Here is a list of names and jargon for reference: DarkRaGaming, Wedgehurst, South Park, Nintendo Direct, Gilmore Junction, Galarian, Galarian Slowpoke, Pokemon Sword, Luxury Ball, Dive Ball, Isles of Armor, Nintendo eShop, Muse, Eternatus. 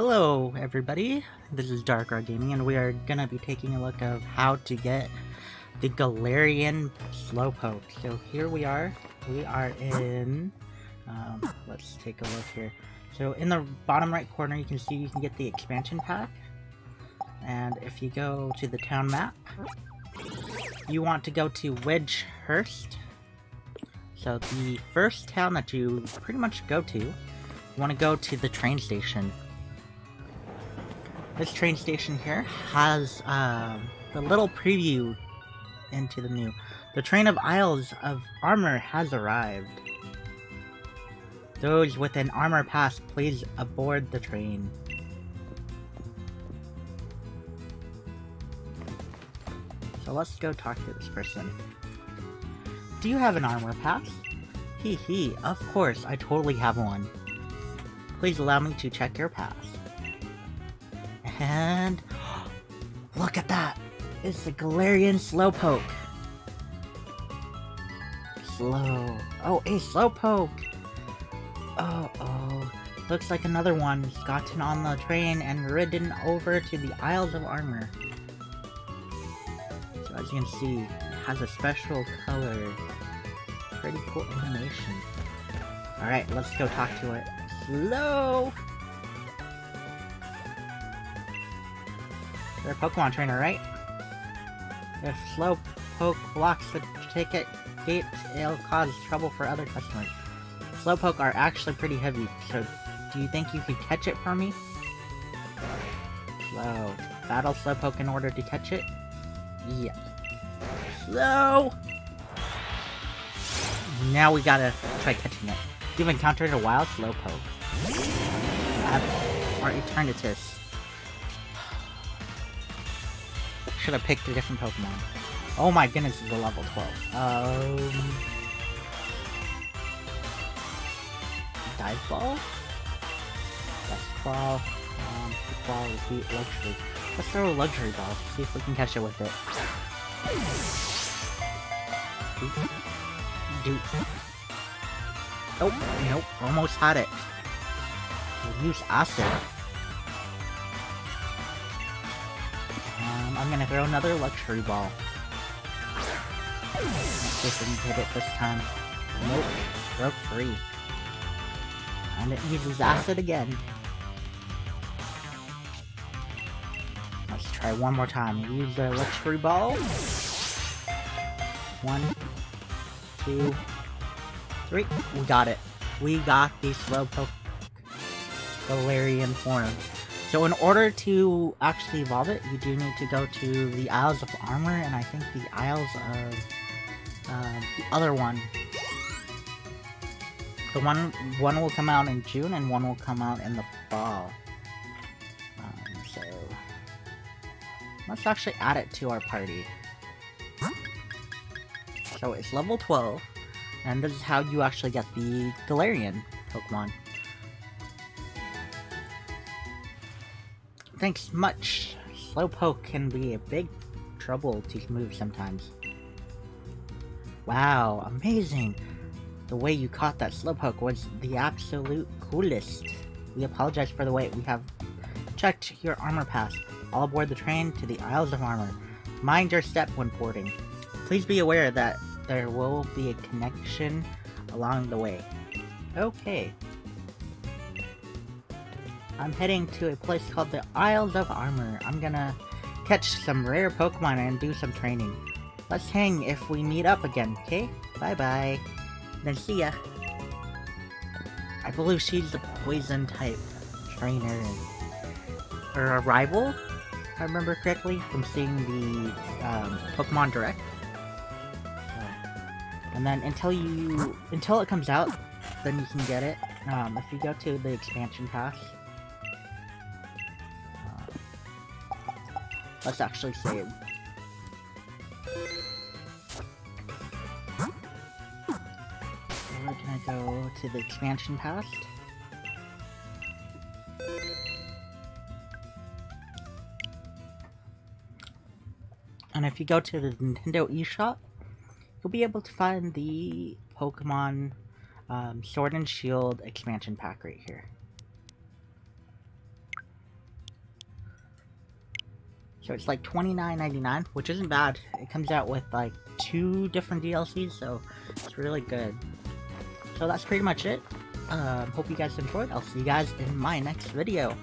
Hello everybody, this is DarkRaGaming and we are gonna be taking a look of how to get the Galarian Slowpoke. So here we are in, let's take a look here. So in the bottom right corner you can see you can get the expansion pack, and if you go to the town map, you want to go to Wedgehurst. So the first town that you pretty much go to, you want to go to the train station. This train station here has the little preview into the new. The train of Isles of Armor has arrived. Those with an armor pass, please aboard the train. So let's go talk to this person. Do you have an armor pass? Hee hee, of course, I totally have one. Please allow me to check your pass. And look at that! It's the Galarian Slowpoke! Oh, a Slowpoke! Uh-oh. Looks like another one's gotten on the train and ridden over to the Isles of Armor. So as you can see, it has a special color. Pretty cool animation. Alright, let's go talk to it. Slow! You're a Pokemon trainer, right? If Slowpoke blocks the ticket gate, it'll cause trouble for other customers. Slowpoke are actually pretty heavy, so do you think you could catch it for me? Slow. Battle Slowpoke in order to catch it? Yeah. Slow! Now we gotta try catching it. You've encountered a wild Slowpoke. Or Eternatus. Should have picked a different Pokemon. Oh my goodness, it's a level 12. Dive Ball? Best Ball. Big Ball, Repeat, Luxury. Let's throw a Luxury Ball, see if we can catch it with it. Oh, nope, almost had it. We'll use Acid. I'm gonna throw another Luxury Ball. Let's see if we can hit it this time. Nope. Broke free. And it uses Acid again. Let's try one more time. Use the Luxury Ball. 1, 2, 3. We got it. We got the Slowpoke Galarian form. So in order to actually evolve it, you do need to go to the Isles of Armor, and I think the Isles of the other one. The one will come out in June, and one will come out in the fall. So let's actually add it to our party. So it's level 12, and this is how you actually get the Galarian Pokemon. Thanks much. Slowpoke can be a big trouble to move sometimes. Wow, amazing! The way you caught that Slowpoke was the absolute coolest. We apologize for the wait. We have checked your armor pass. All aboard the train to the Isles of Armor. Mind your step when boarding. Please be aware that there will be a connection along the way. Okay. I'm heading to a place called the Isles of Armor. I'm gonna catch some rare Pokemon and do some training. Let's hang if we meet up again, okay? Bye-bye. Then see ya. I believe she's the poison type trainer. Or a rival, if I remember correctly, from seeing the Pokemon Direct. And then until it comes out, then you can get it. If you go to the expansion pass. Let's actually save. We're gonna go to the expansion pass. And if you go to the Nintendo eShop, you'll be able to find the Pokemon Sword and Shield expansion pack right here. So it's like $29.99, which isn't bad. It comes out with like 2 different DLCs, so it's really good. So that's pretty much it. Hope you guys enjoyed. I'll see you guys in my next video.